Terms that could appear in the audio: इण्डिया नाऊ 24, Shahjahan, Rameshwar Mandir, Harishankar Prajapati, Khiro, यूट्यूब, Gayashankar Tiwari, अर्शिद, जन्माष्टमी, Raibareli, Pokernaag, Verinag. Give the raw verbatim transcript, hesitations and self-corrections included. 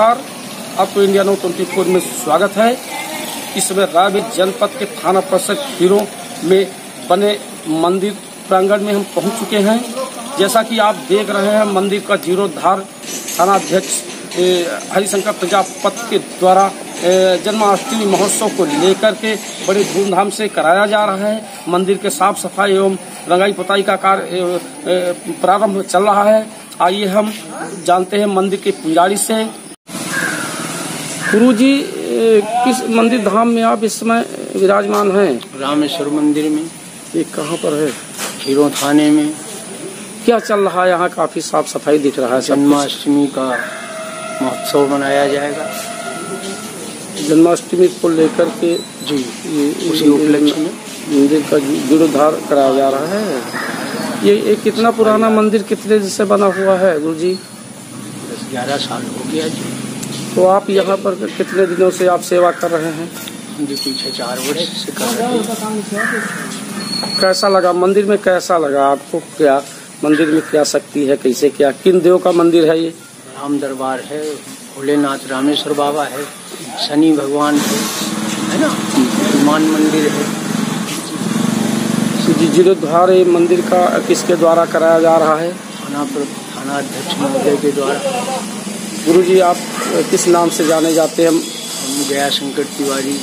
नमस्कार, आपको India now चौबीस में स्वागत है। इसमें रायबरेली जनपद के थाना परिषद खीरो में बने मंदिर प्रांगण में हम पहुंच चुके हैं। जैसा कि आप देख रहे हैं, मंदिर का जीर्णोद्धार थाना अध्यक्ष हरिशंकर प्रजापति के द्वारा जन्माष्टमी महोत्सव को लेकर के बड़ी धूमधाम से कराया जा रहा है। मंदिर के साफ सफाई एवं रंगाई पुताई का कार्य प्रारंभ चल रहा है। आइए हम जानते हैं मंदिर के पुजारी से। गुरु जी, किस मंदिर धाम में आप इस समय विराजमान हैं? रामेश्वर मंदिर में। ये कहाँ पर है? खीरो थाने में। क्या चल रहा है यहाँ? काफी साफ सफाई दिख रहा है। जन्माष्टमी का महोत्सव मनाया जाएगा। जन्माष्टमी को लेकर के जी उसी उपलक्ष्य में मंदिर का जीर्णोद्धार कराया जा रहा है। ये एक कितना पुराना मंदिर कितने से बना हुआ है गुरुजी? दस ग्यारह साल हो गया जी। तो आप यहाँ पर कितने दिनों से आप सेवा कर रहे हैं? जी पीछे चार वर्ष से कर रहे हैं। कैसा लगा मंदिर में? कैसा लगा आपको? क्या मंदिर में क्या शक्ति है? कैसे क्या किन देव का मंदिर है? ये राम दरबार है, भोलेनाथ रामेश्वर बाबा है, शनि भगवान है, है ना, हनुमान मंदिर है। जी जीर्णोद्धार ये मंदिर का किसके द्वारा कराया जा रहा है? थाना थाना अध्यक्ष महोदय के द्वारा। गुरुजी, आप किस नाम से जाने जाते हैं? गयाशंकर तिवारी।